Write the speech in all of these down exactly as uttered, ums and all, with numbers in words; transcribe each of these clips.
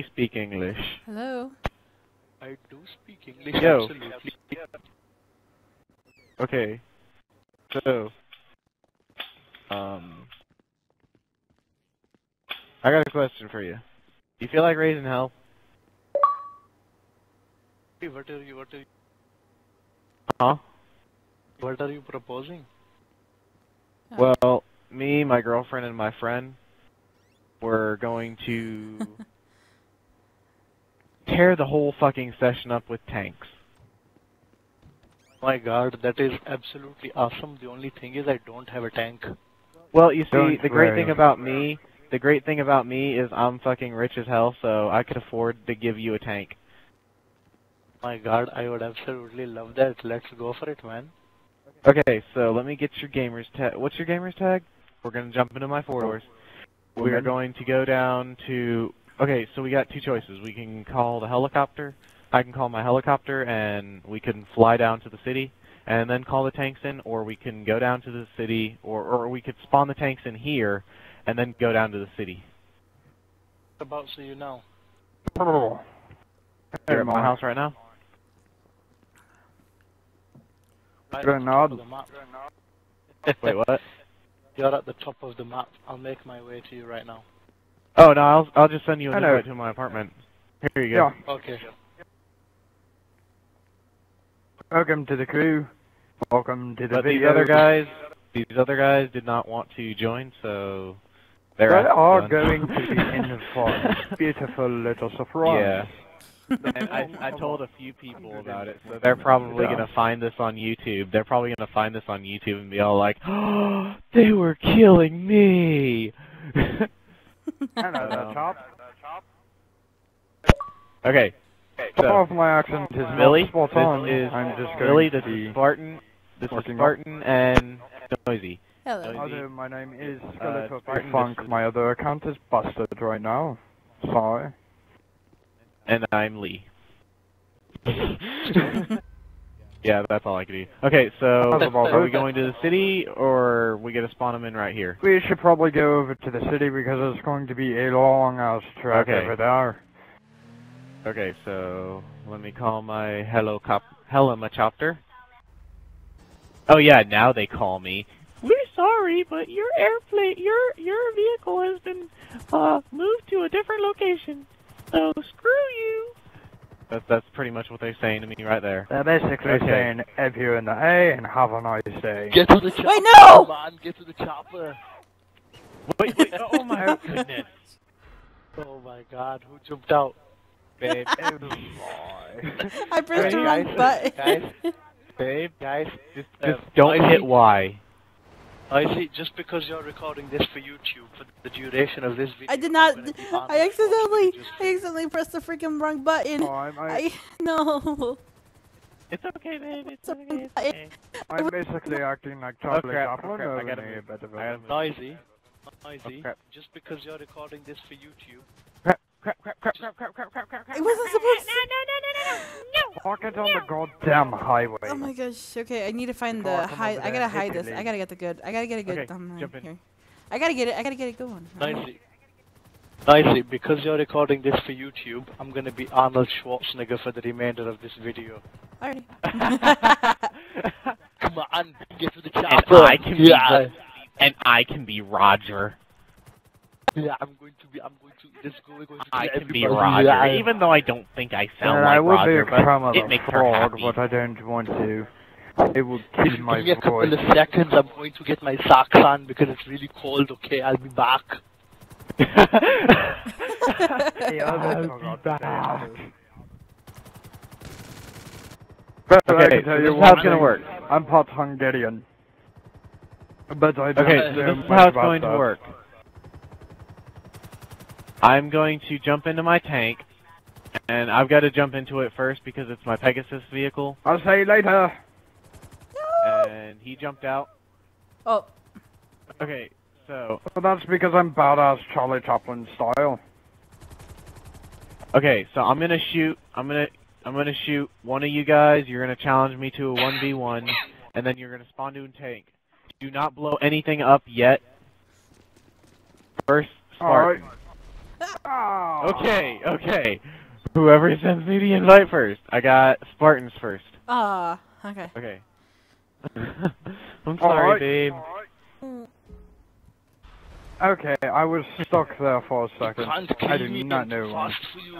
me speak English. Hello. I do speak English. Yo. Absolutely. Okay. So, um, I got a question for you. Do you feel like raising hell? Hey, what are you? What are you? Huh? What are you proposing? Oh. Well, me, my girlfriend, and my friend were going to tear the whole fucking session up with tanks. My God, that is absolutely awesome. The only thing is I don't have a tank. Well, you see, don't the great thing about me, the great thing about me is I'm fucking rich as hell, so I could afford to give you a tank. My God, I would absolutely love that. Let's go for it, man. Okay, so let me get your gamer's tag. What's your gamer's tag? We're going to jump into my four doors. We are going to go down to... Okay, so we got two choices. We can call the helicopter... I can call my helicopter and we can fly down to the city and then call the tanks in, or we can go down to the city, or, or we could spawn the tanks in here and then go down to the city. What about so you know? They're at my house right now. Grenade. Wait, what? You're at the top of the map. I'll make my way to you right now. Oh, no, I'll, I'll just send you an invite to my apartment. Here you go. Yeah. Okay. Welcome to the crew. Welcome to the but video. These other guys, these other guys did not want to join, so they're they are going to be in for a beautiful little surprise. Yeah. And I, I told a few people about it, so they're probably going to find this on YouTube. They're probably going to find this on YouTube and be all like, "Oh, they were killing me." Hello, the top. Okay. So, off my accent is Millie. Spot on. This is I'm just Millie. This is Spartan. This is Spartan and Noisy. Hello. Noisy. My name is Skeletor uh, Spartan. Funk. My other account is busted right now. Sorry. And I'm Lee. Yeah, that's all I could do. Okay, so are we going to the city, or we gotta spawn them in right here? We should probably go over to the city because it's going to be a long ass track okay. over there. Okay, so let me call my hello cop helicopter. Oh yeah, now they call me. We're sorry, but your airplane, your your vehicle has been uh, moved to a different location. So screw you. That's that's pretty much what they're saying to me right there. They're basically okay. saying "F you in the A" and "Have a nice day." Get to the chopper! Wait, no! Come on, get to the chopper! Wait, wait! Oh my goodness! Oh my God! Who jumped out? Babe, oh boy. I pressed the wrong button. Guys, babe, guys, just, just um, don't I hit see, Y. I see, just because you're recording this for YouTube for the duration of this video. I did not, I accidentally, just... I accidentally pressed the freaking wrong button. Oh, I'm, I, I, no. It's okay, babe, it's okay, it's okay. I'm basically acting like chocolate apple. Okay, I gotta be better. I am Noisy, Noisy, okay. Just because you're recording this for YouTube. Crap, crap, crap, crap, crap, crap, crap, crap, crap. It wasn't supposed to. No, no, no, no, no, no. Park it on the goddamn highway. Oh my gosh. Okay, I need to find the high. I gotta hide this. I gotta get the good. I gotta get a good thumbnail here. I gotta get it. I gotta get it going. Nicely. Nicely. Because you're recording this for YouTube, I'm gonna be Arnold Schwarzenegger for the remainder of this video. Alright. Come on, get to the chopper. I can be. And I can be Roger. Yeah, I'm going to be. I'm going to. This girl is going to be. I can be Roger, yeah. Even though I don't think I sound and like I will Roger, be but it makes fraud, her happy. But I don't want to. It will kill my voice. Give me a couple of seconds. I'm going to get my socks on because it's really cold. Okay, I'll be back. Hey, I'll be back. But okay, I can tell so you how it's gonna work. I'm part Hungarian, but I don't. Okay, so this is how it's going that. to work. I'm going to jump into my tank, and I've got to jump into it first because it's my Pegasus vehicle. I'll say later. No. And he jumped out. Oh. Okay, so. Well, that's because I'm badass Charlie Chaplin style. Okay, so I'm gonna shoot. I'm gonna. I'm gonna shoot one of you guys. You're gonna challenge me to a one v one, and then you're gonna spawn to a tank. Do not blow anything up yet. First, start. All right. Oh. Okay, okay. Whoever sends me the invite first. I got Spartans first. Ah, uh, okay. Okay. I'm sorry, right, babe. Right. Okay, I was stuck there for a second. You can't kill I did me, not know. Fast for you.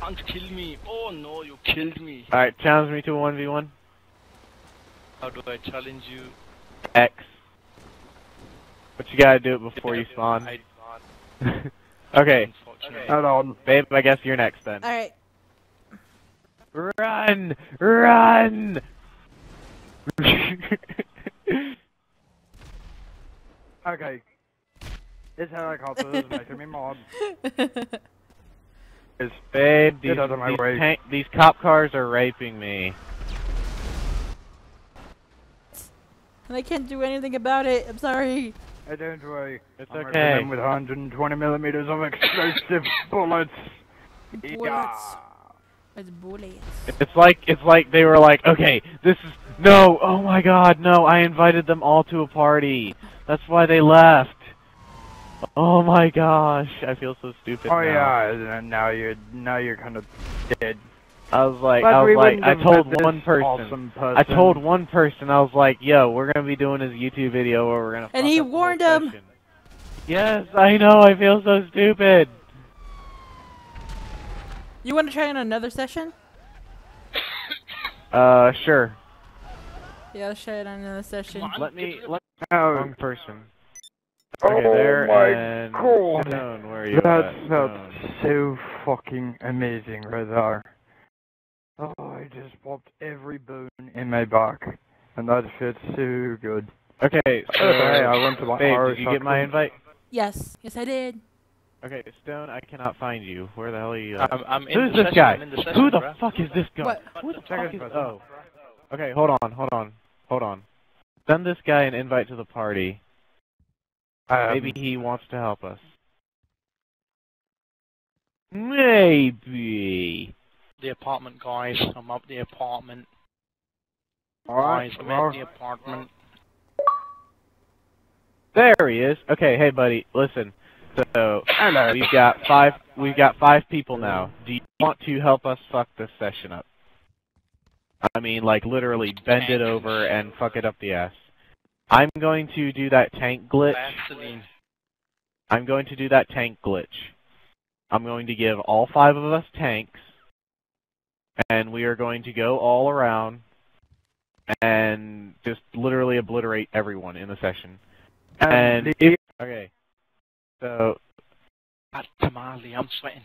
Can't kill me. Oh no, you killed me. Alright, challenge me to a one v one. How do I challenge you? X. But you gotta do it before yeah, you spawn. I okay. okay. Hold on. Babe, I guess you're next then. Alright. Run! Run! Okay. This helicopter is making me mad. Babe, these, these, tank, these cop cars are raping me. And I can't do anything about it. I'm sorry. I don't worry. It's I'm okay. I'm with one hundred twenty millimeters of explosive bullets. Bullets. Yeah. It's bullets. It's like it's like they were like, okay, this is no. Oh my God, no! I invited them all to a party. That's why they left. Oh my gosh, I feel so stupid. Oh now. yeah, now you're now you're kind of dead. I was like, but I was like, I told one person, awesome person, I told one person, I was like, yo, we're gonna be doing this YouTube video where we're gonna. And he warned him. Session. Yes, I know. I feel so stupid. You want to try in another session? Uh, sure. Yeah, let's try it on another session. On, let me. Let me. Oh. One person. Okay, oh there my God! Stone, where are you That's at? Not so fucking amazing, right there. Oh, I just popped every bone in my back, and that fits so good. Okay, so okay, I went to my babe, did you get my invite? Yes, yes I did. Okay, Stone, I cannot find you. Where the hell are you? At? I'm, I'm Who in is this session, guy? In session, Who the bro? fuck is this guy? What? Who the fuck is? Oh, okay, hold on, hold on, hold on. Send this guy an invite to the party. Um, Maybe he wants to help us. Maybe. The apartment, guys. I'm up the apartment. Alright, guys, I'm at the apartment. There he is. Okay, hey, buddy. Listen. So Hello. we've got five. We've got five people now. Do you want to help us fuck this session up? I mean, like literally bend it over and fuck it up the ass. I'm going to do that tank glitch. Vaseline. I'm going to do that tank glitch. I'm going to give all five of us tanks. And we are going to go all around and just literally obliterate everyone in the session. And, and if, okay, so Pop Tamale, I'm sweating.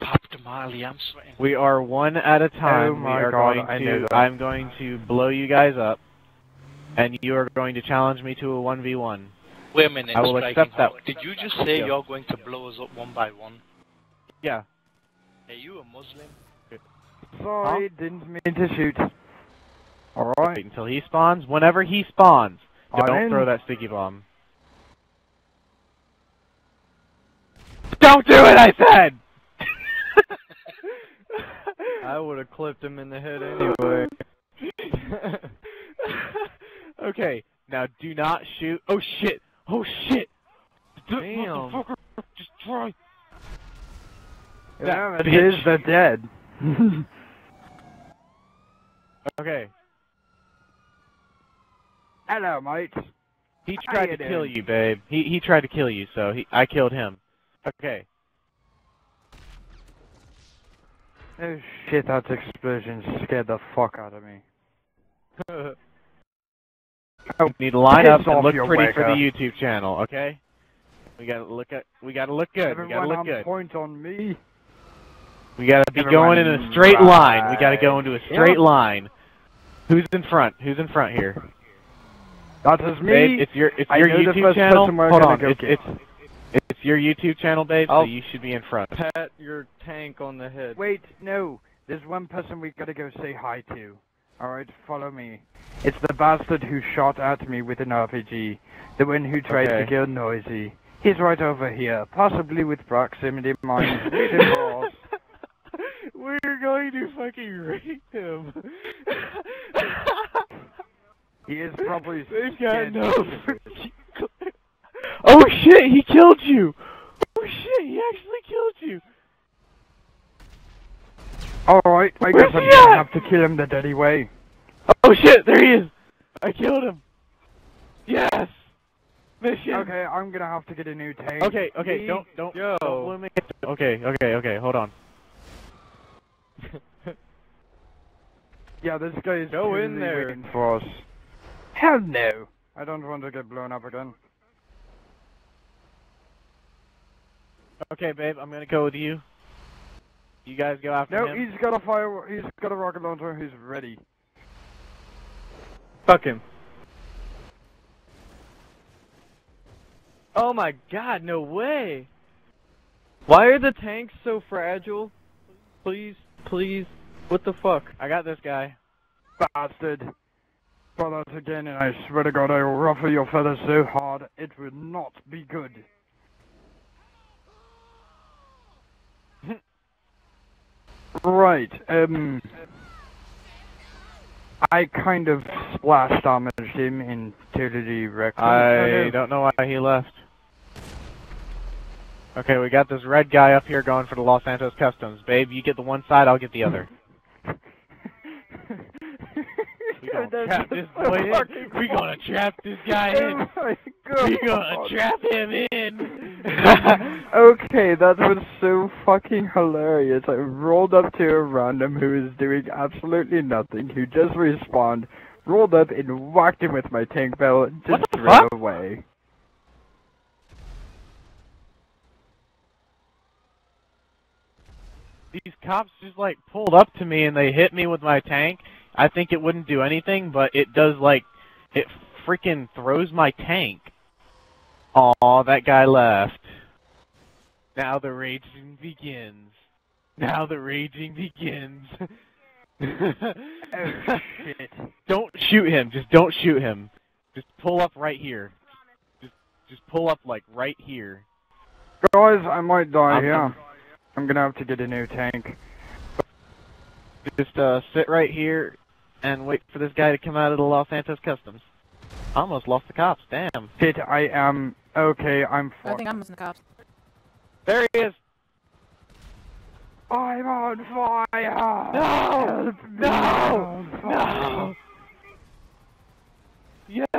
Pop Tamale, I'm sweating. We are one at a time. Oh my we are God, going I to. Knew that. I'm going to blow you guys up, and you are going to challenge me to a one v one. Wait a minute. I will accept that. Did you just say yeah. you're going to blow us up one by one? Yeah. Are you a Muslim? Sorry, huh? didn't mean to shoot. Alright. Until he spawns, whenever he spawns, I'm don't in. throw that sticky bomb. Don't do it, I said! I would have clipped him in the head anyway. Okay, now do not shoot. Oh shit! Oh shit! Damn. Motherfucker, just try. Yeah, it is the dead. Okay. Hello, mate. He tried to kill you, babe. He he tried to kill you, so he I killed him. Okay. Oh shit! That explosion scared the fuck out of me. You need to line up and look pretty for the YouTube channel, okay? We gotta look at. We gotta look good. We gotta look good. Point on me. We gotta be going in a straight line. We gotta go into a straight line. Who's in front? Who's in front here? That is me. Babe, it's your it's your YouTube channel. Hold on, it's, it's it's your YouTube channel, babe. So you should be in front. Pat your tank on the head. Wait, no. There's one person we gotta go say hi to. All right, follow me. It's the bastard who shot at me with an R P G. The one who tried okay. to kill Noisy. He's right over here, possibly with proximity mines. We're going to fucking rape him. He is probably. They've got no. Oh shit! He killed you. Oh shit! Alright, I guess I'm gonna have to kill him the dirty way. Oh shit, there he is! I killed him! Yes! Mission! Okay, I'm gonna have to get a new tank. Okay, okay, Lee, don't, don't, yo. don't me. Okay, okay, okay, hold on. Yeah, this guy is Go in there. waiting for us. Hell no! I don't want to get blown up again. Okay, babe, I'm gonna go with you. You guys go after no, him. No, he's got a fire. He's got a rocket launcher. He's ready. Fuck him. Oh my god, no way! Why are the tanks so fragile? Please, please, what the fuck? I got this guy. Bastard. Follow us again, and I swear to god I will ruffle your feathers so hard, it will not be good. Right, um... I kind of splash damaged him and totally wrecked him. I don't know why he left. Okay, we got this red guy up here going for the Los Santos Customs. Babe, you get the one side, I'll get the other. We gonna trap this boy in. We gonna trap this guy in. We gonna trap him in. Okay, that was so fucking hilarious. I rolled up to a random who is doing absolutely nothing, who just respawned, rolled up and whacked him with my tank bell and just ran away. These cops just like pulled up to me and they hit me with my tank. I think it wouldn't do anything, but it does, like, it freaking throws my tank. Aw, that guy left. Now the raging begins. Now the raging begins. Oh, shit. Don't shoot him. Just don't shoot him. Just pull up right here. Just, just pull up, like, right here. Guys, I might die here. Yeah. I'm gonna have to get a new tank. Just, uh, sit right here and wait for this guy to come out of the Los Santos Customs. I almost lost the cops, damn. Shit, I am... Okay, I'm fucked. I think I'm missing the cops. There he is! I'm on fire! No! No! No! Yes!